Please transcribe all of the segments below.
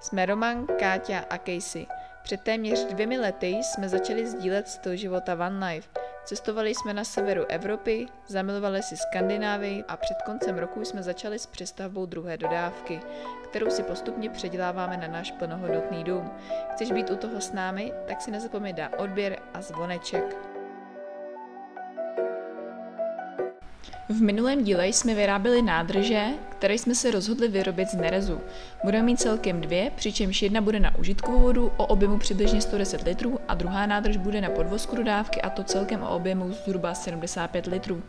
Jsme Roman, Káťa a Casey. Před téměř 2 lety jsme začali sdílet styl života One Life. Cestovali jsme na severu Evropy, zamilovali si Skandinávii a před koncem roku jsme začali s přestavbou druhé dodávky, kterou si postupně předěláváme na náš plnohodnotný dům. Chceš být u toho s námi? Tak si nezapomeň dát odběr a zvoneček. V minulém díle jsme vyráběli nádrže, které jsme se rozhodli vyrobit z nerezu. Budeme mít celkem 2, přičemž jedna bude na užitkovou vodu o objemu přibližně 110 litrů a druhá nádrž bude na podvozku dodávky, a to celkem o objemu zhruba 75 litrů.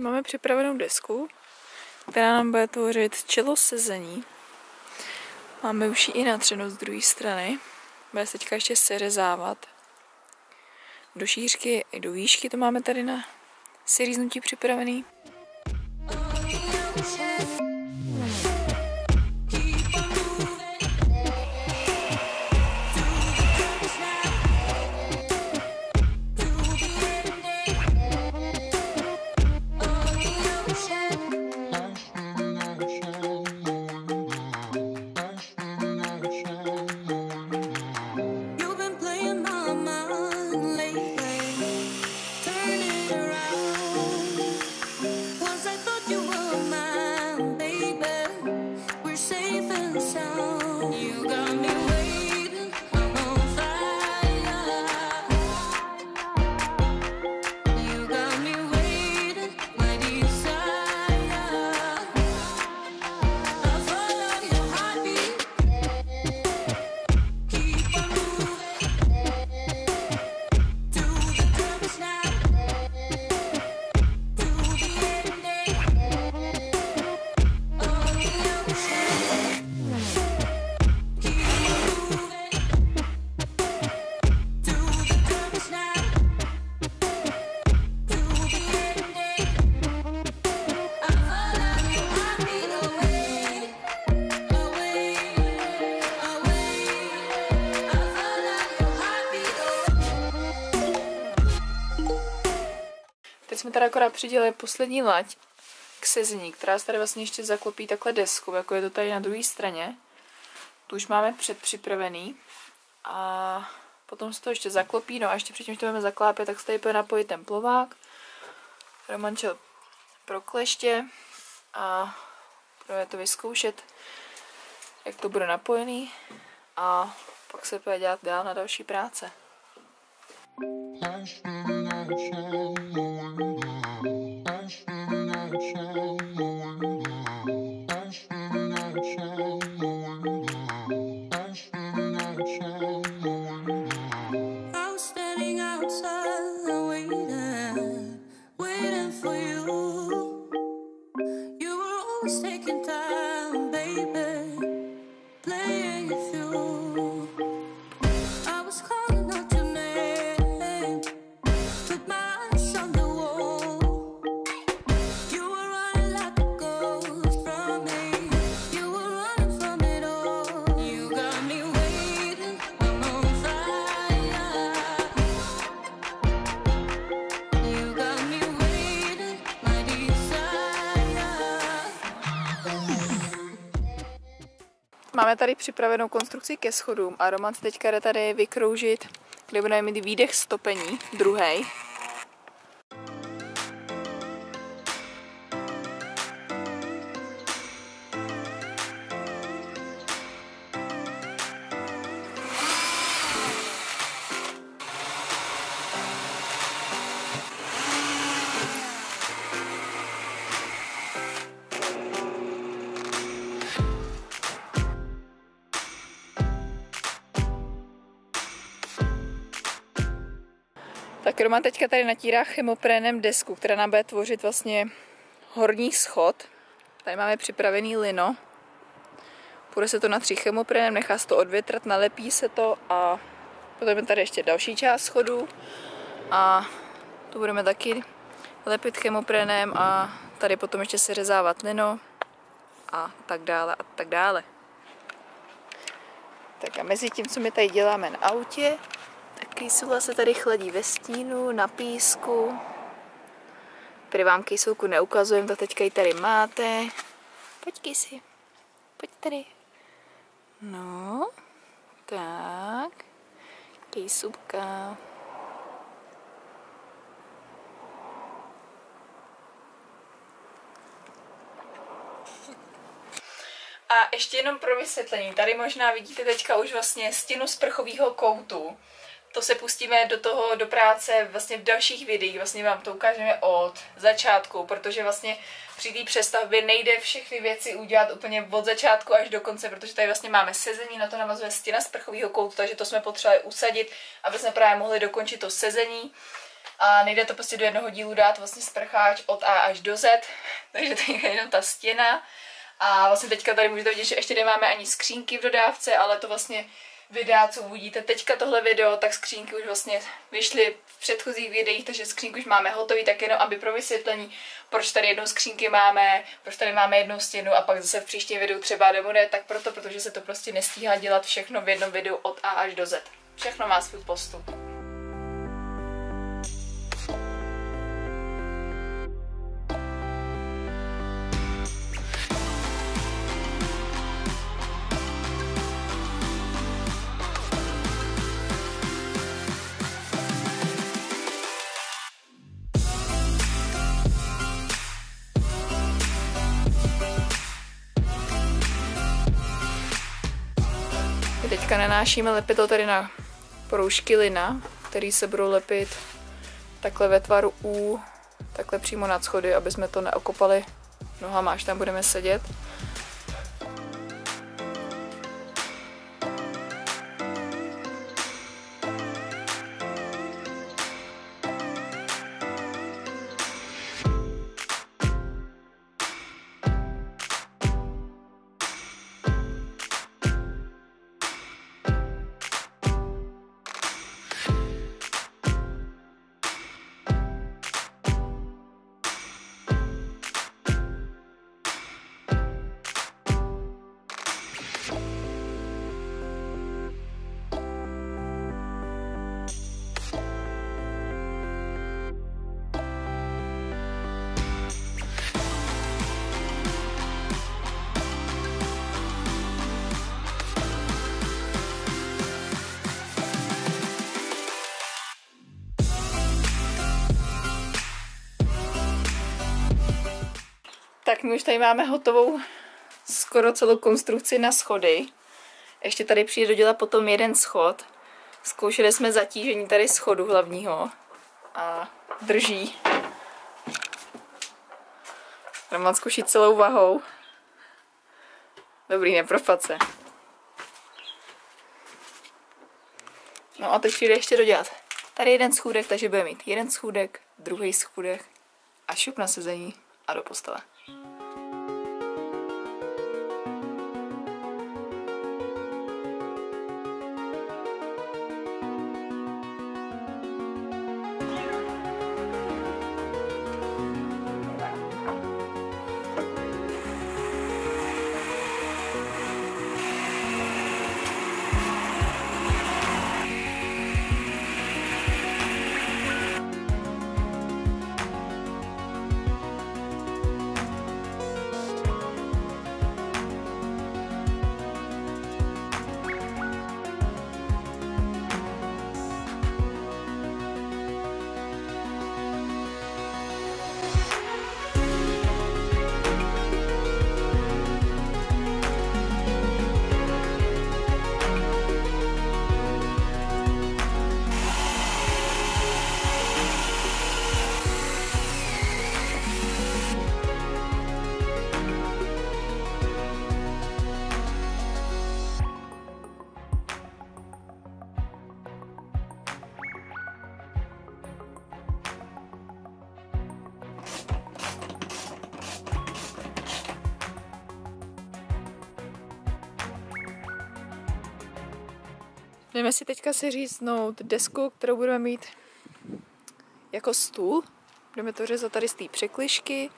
Máme připravenou desku, která nám bude tvořit čelo sezení. Máme už ji i natřenou z druhé strany. Bude se teďka ještě seřezávat do šířky i do výšky. To máme tady na seříznutí připravený. Jsme tady akorát přidělili poslední laď k sezení, která se tady vlastně ještě zaklopí takhle desku, jako je to tady na druhé straně. Tu už máme předpřipravený a potom se to ještě zaklopí, no a ještě předtím, než to budeme zaklápět, tak se tady bude napojit ten plovák, Romančel pro kleště, a budeme to vyzkoušet, jak to bude napojený, a pak se bude dělat dál na další práce. Máme tady připravenou konstrukci ke schodům a Roman se teďka jde tady vykroužit, kde budeme mít výdech stopení, druhý. Kroma teďka tady natírá chemoprénem desku, která nám bude tvořit vlastně horní schod. Tady máme připravený lino. Půjde se to na 3 chemoprénem, nechá se to odvětrat, nalepí se to a potom je tady ještě další část schodu. A tu budeme taky lepit chemoprénem a tady potom ještě seřezávat lino a tak dále a tak dále. Tak a mezi tím, co my tady děláme na autě, tak Caseyho se tady chladí ve stínu, na písku. Prý vám Caseyho neukazujem, to teďka ji tady máte. Pojď, Casey, pojď tady. No, tak, Caseyka. A ještě jenom pro vysvětlení, tady možná vidíte teďka už vlastně stěnu z prchového koutu. To se pustíme do práce vlastně v dalších videích, vlastně vám to ukážeme od začátku, protože vlastně při té přestavbě nejde všechny věci udělat úplně od začátku až do konce, protože tady vlastně máme sezení, na to navazuje stěna z prchového koutu, takže to jsme potřebovali usadit, aby jsme právě mohli dokončit to sezení. A nejde to prostě do jednoho dílu dát vlastně sprcháč od A až do Z, takže tady je jenom ta stěna. A vlastně teďka tady můžete vidět, že ještě nemáme ani skřínky v dodávce, ale to vlastně videa, co uvidíte teďka tohle video, tak skřínky už vlastně vyšly v předchozích videích, takže skřínky už máme hotový, tak jenom aby pro vysvětlení, proč tady jednou skřínky máme, proč tady máme jednu stěnu a pak zase v příštím videu třeba nebude, tak proto, protože se to prostě nestíhá dělat všechno v jednom videu od A až do Z. Všechno má svůj postup. Teďka nanášíme lepidlo tady na proužky lina, který se budou lepit takhle ve tvaru U, takhle přímo nad schody, aby jsme to neokopali nohama, až tam budeme sedět. Tak my už tady máme hotovou skoro celou konstrukci na schody. Ještě tady přijde dodělat potom jeden schod. Zkoušeli jsme zatížení tady schodu hlavního a drží. Roman zkouší celou vahou. Dobrý, nepropad se. No a teď přijde ještě dodělat tady jeden schůdek, takže budeme mít jeden schůdek, druhý schůdek a šup na sezení a do postele. Jdeme si teďka si říznout desku, kterou budeme mít jako stůl. Budeme to řezat tady z té překližky.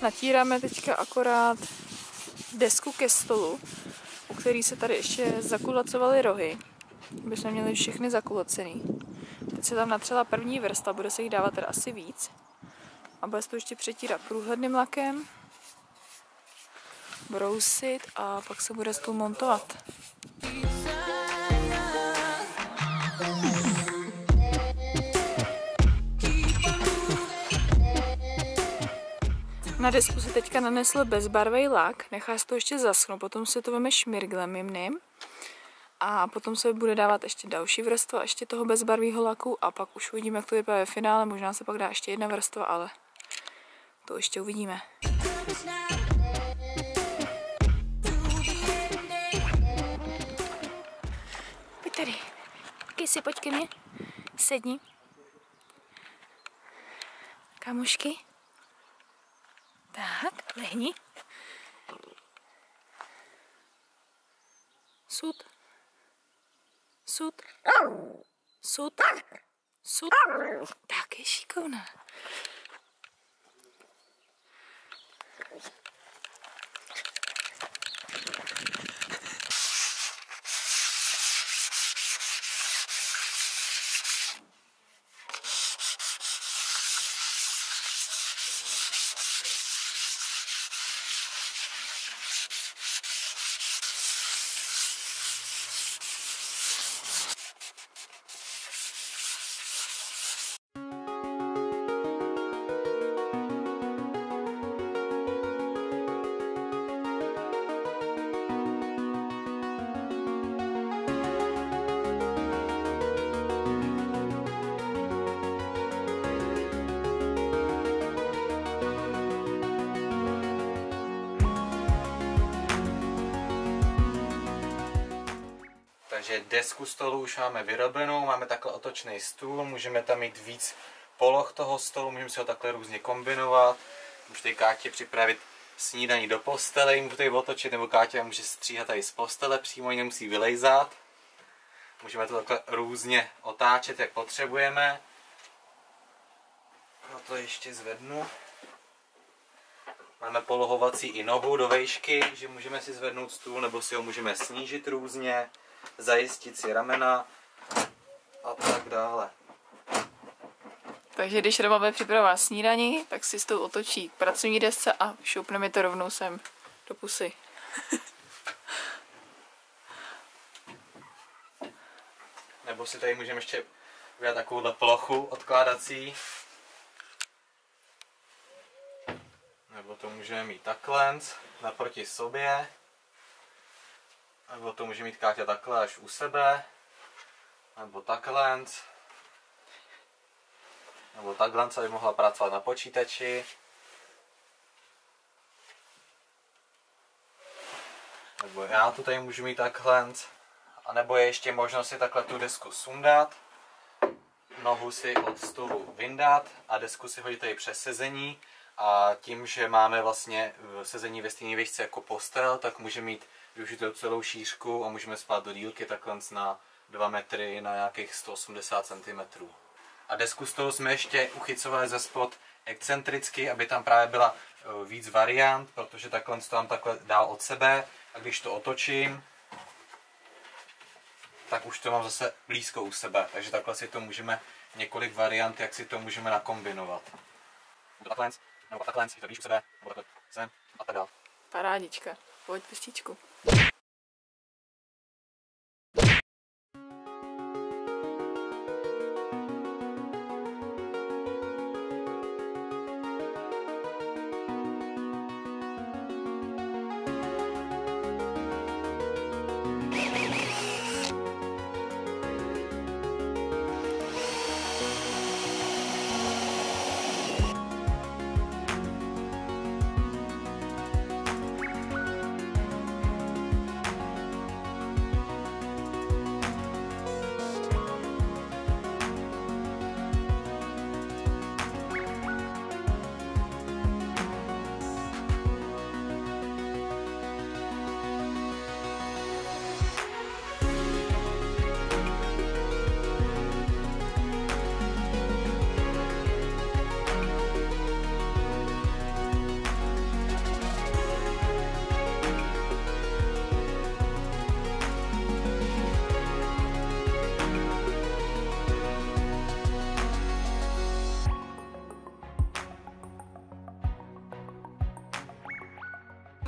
Natíráme teďka akorát desku ke stolu, u který se tady ještě zakulacovaly rohy, aby jsme měli všechny zakulacený. Teď se tam natřela první vrstva, bude se jich dávat teda asi víc. A bude se to ještě přetírat průhledným lakem, brousit a pak se bude stůl montovat. Na desku se teďka nanesl bezbarvej lak, nechá se to ještě zaschnout, potom se to veme šmirglem jemným a potom se bude dávat ještě další vrstva, ještě toho bezbarvého laku a pak už uvidíme, jak to vypadá ve finále, možná se pak dá ještě jedna vrstva, ale to ještě uvidíme. Pojď tady, Casey, pojď ke mně, sedni. Kámošky. Tak, lehni. Sud. Sud. Sud. Sud. Tak je šikovná. Takže desku stolu už máme vyrobenou, máme takhle otočný stůl, můžeme tam mít víc poloh toho stolu, můžeme si ho takhle různě kombinovat. Můžete Kátě připravit snídaní do postele, jim bude otočit, nebo Kátě může stříhat tady z postele, přímo ji nemusí vylejzat. Můžeme to takhle různě otáčet, jak potřebujeme. No to ještě zvednu. Máme polohovací i nohu do vejšky, že můžeme si zvednout stůl, nebo si ho můžeme snížit různě. Zajistit si ramena a tak dále. Takže když Roman bude připravovat snídaní, tak si s tou otočí k pracovní desce a šoupne mi to rovnou sem do pusy. Nebo si tady můžeme ještě udělat takovouhle plochu odkládací. Nebo to můžeme mít takhle, naproti sobě. Nebo to může mít Káťa takhle až u sebe, nebo takhle, aby mohla pracovat na počítači, nebo já to tady můžu mít takhle, a nebo je ještě možnost si takhle tu desku sundat, nohu si od stolu vyndat a desku si hodit tady přes sezení a tím, že máme vlastně sezení ve stejné výšce jako postel, tak může mít využitou celou šířku a můžeme spát do dílky takhle na 2 metry na nějakých 180 cm. A desku stolu jsme ještě uchycovali ze spod excentricky, aby tam právě byla víc variant, protože takhle to tam takhle dál od sebe a když to otočím, tak už to mám zase blízko u sebe, takže takhle si to můžeme několik variant, jak si to můžeme nakombinovat. Takhle, nebo takhle, si to blíž u sebe, nebo takhle sem a tak dál. Parádička, pojď pestičku.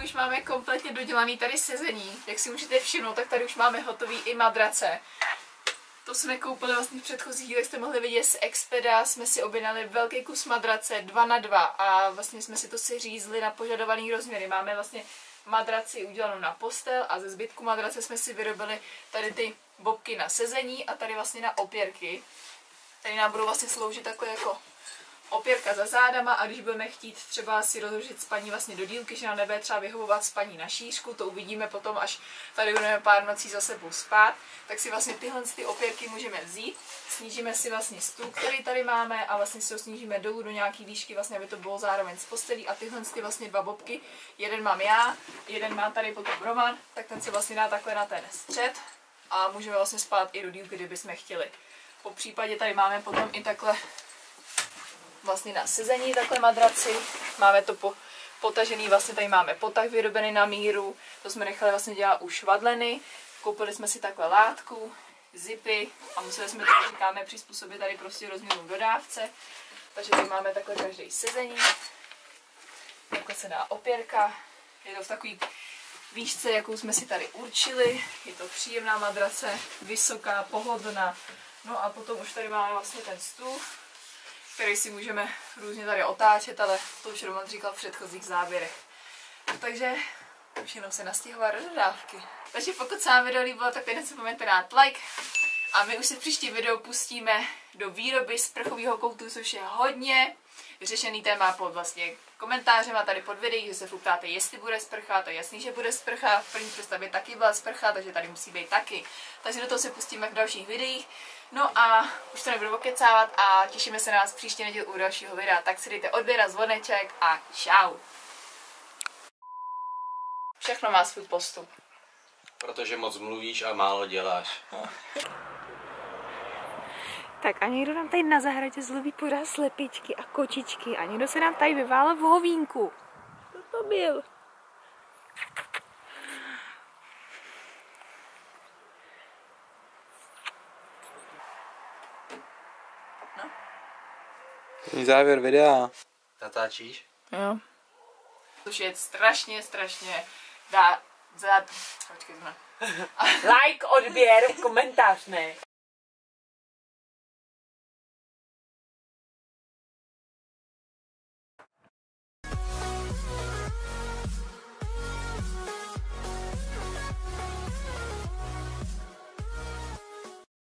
už máme kompletně dodělaný tady sezení. Jak si můžete všimnout, tak tady už máme hotový i madrace. To jsme koupili vlastně v předchozích dílech, jste mohli vidět z Expedia, jsme si objednali velký kus madrace 2x2 a vlastně jsme si to seřízli na požadovaný rozměry. Máme vlastně madraci udělanou na postel a ze zbytku madrace jsme si vyrobili tady ty bobky na sezení a tady vlastně na opěrky. Tady nám budou vlastně sloužit takhle jako opěrka za zádama a když budeme chtít třeba si rozložit spaní vlastně do dílky, že nám nebude třeba vyhovovat spaní na šířku, to uvidíme potom, až tady budeme pár nocí za sebou spát, tak si vlastně tyhle ty opěrky můžeme vzít, snížíme si vlastně stůl, který tady máme a vlastně si ho snížíme dolů do nějaký výšky, vlastně, aby to bylo zároveň s postelí a tyhle ty vlastně dva bobky, jeden mám já, jeden má tady potom Roman, tak ten se vlastně dá takhle na ten střed a můžeme vlastně spát i do dílky, kdybychom chtěli. Po případě tady máme potom i takhle vlastně na sezení takhle madraci, máme to potažený, vlastně tady máme potah vyrobený na míru, to jsme nechali vlastně dělat už vadleny, koupili jsme si takhle látku, zipy a museli jsme to, říkáme, přizpůsobit tady prostě rozměrům dodávce, takže tady máme takhle každý sezení, takhle se dá opěrka, je to v takový výšce, jakou jsme si tady určili, je to příjemná madrace, vysoká, pohodlná, no a potom už tady máme vlastně ten stůl, který si můžeme různě tady otáčet, ale to už Roman říkal v předchozích záběrech. Takže už jenom se nastěhovat do dodávky. Takže pokud se vám video líbilo, tak teď nezapomeňte dát like. A my už se v příští videu pustíme do výroby sprchového koutu, což je hodně řešený téma pod vlastně komentářem a tady pod videí, že se ptáte, jestli bude sprcha, to je jasný, že bude sprcha, v první představě taky byla sprcha, takže tady musí být taky. Takže do toho se pustíme v dalších videích. No a už to nebudu okecávat a těšíme se na vás příští neděli u dalšího videa, tak si dejte odběr a zvoneček a čau. Všechno má svůj postup. Protože moc mluvíš a málo děláš. Tak a někdo nám tady na zahradě zloví pořád slepičky a kočičky a někdo se nám tady vyválel v hovínku. Co to byl? Závěr videa. Natáčíš? Jo. Což je strašně dá... Počkej, Like, odběr, komentář, ne?